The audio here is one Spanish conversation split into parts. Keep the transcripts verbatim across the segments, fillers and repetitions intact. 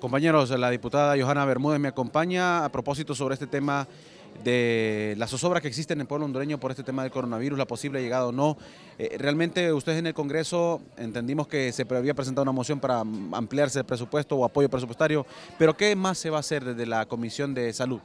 Compañeros, la diputada Johanna Bermúdez me acompaña a propósito sobre este tema de las zozobras que existen en el pueblo hondureño por este tema del coronavirus, la posible llegada o no. Eh, realmente ustedes en el Congreso entendimos que se había presentado una moción para ampliarse el presupuesto o apoyo presupuestario, pero ¿qué más se va a hacer desde la Comisión de Salud?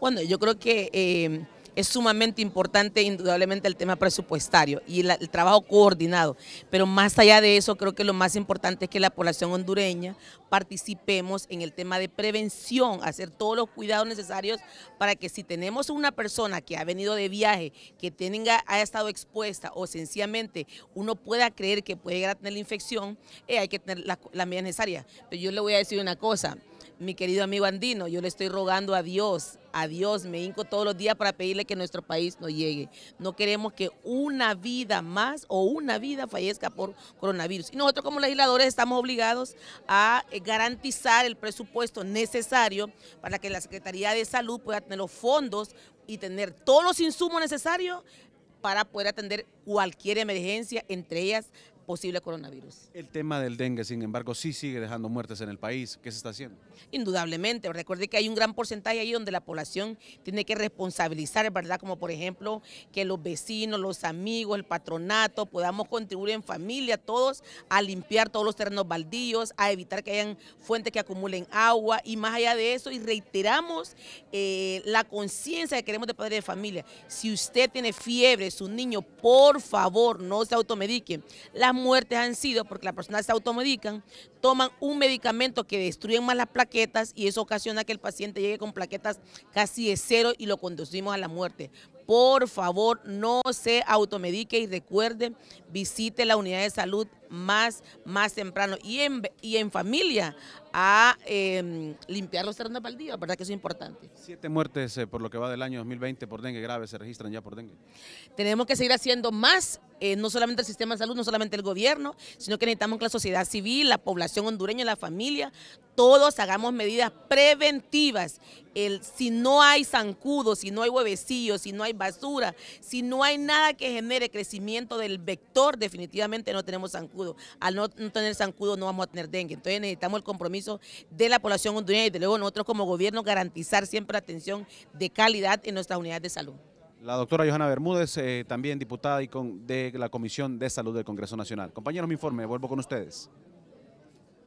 Bueno, yo creo que eh, es sumamente importante indudablemente el tema presupuestario y el, el trabajo coordinado, pero más allá de eso creo que lo más importante es que la población hondureña participemos en el tema de prevención, hacer todos los cuidados necesarios para que si tenemos una persona que ha venido de viaje, que tenga, haya estado expuesta o sencillamente uno pueda creer que puede llegar a tener la infección, eh, hay que tener las la medidas necesarias. Pero yo le voy a decir una cosa, mi querido amigo Andino, yo le estoy rogando a Dios, a Dios, me hinco todos los días para pedirle que nuestro país no llegue. No queremos que una vida más o una vida fallezca por coronavirus. Y nosotros como legisladores estamos obligados a garantizar el presupuesto necesario para que la Secretaría de Salud pueda tener los fondos y tener todos los insumos necesarios para poder atender cualquier emergencia, entre ellas posible coronavirus. El tema del dengue, sin embargo, sí sigue dejando muertes en el país. ¿Qué se está haciendo? Indudablemente. Recuerde que hay un gran porcentaje ahí donde la población tiene que responsabilizar, ¿verdad? Como por ejemplo, que los vecinos, los amigos, el patronato, podamos contribuir en familia todos a limpiar todos los terrenos baldíos, a evitar que hayan fuentes que acumulen agua y más allá de eso, y reiteramos eh, la conciencia que queremos de padres de familia. Si usted tiene fiebre, su niño, por favor, no se automediquen. Las muertes han sido porque las personas se automedican, toman un medicamento que destruyen más las plaquetas y eso ocasiona que el paciente llegue con plaquetas casi de cero y lo conducimos a la muerte. Por favor, no se automedique y recuerde, visite la unidad de salud más, más temprano y en, y en familia a eh, limpiar los terrenos baldíos, ¿verdad? Que eso es importante. Siete muertes eh, por lo que va del año dos mil veinte por dengue grave se registran ya por dengue. Tenemos que seguir haciendo más, eh, no solamente el sistema de salud, no solamente el gobierno, sino que necesitamos que la sociedad civil, la población hondureña, la familia, todos hagamos medidas preventivas. El, si no hay zancudos, si no hay huevecillos, si no hay basura, si no hay nada que genere crecimiento del vector, definitivamente no tenemos zancudo. Al no, no tener zancudo no vamos a tener dengue. Entonces necesitamos el compromiso de la población hondureña y de luego nosotros como gobierno garantizar siempre la atención de calidad en nuestras unidades de salud. La doctora Johanna Bermúdez, eh, también diputada y con, de la Comisión de Salud del Congreso Nacional. Compañeros, mi informe, vuelvo con ustedes.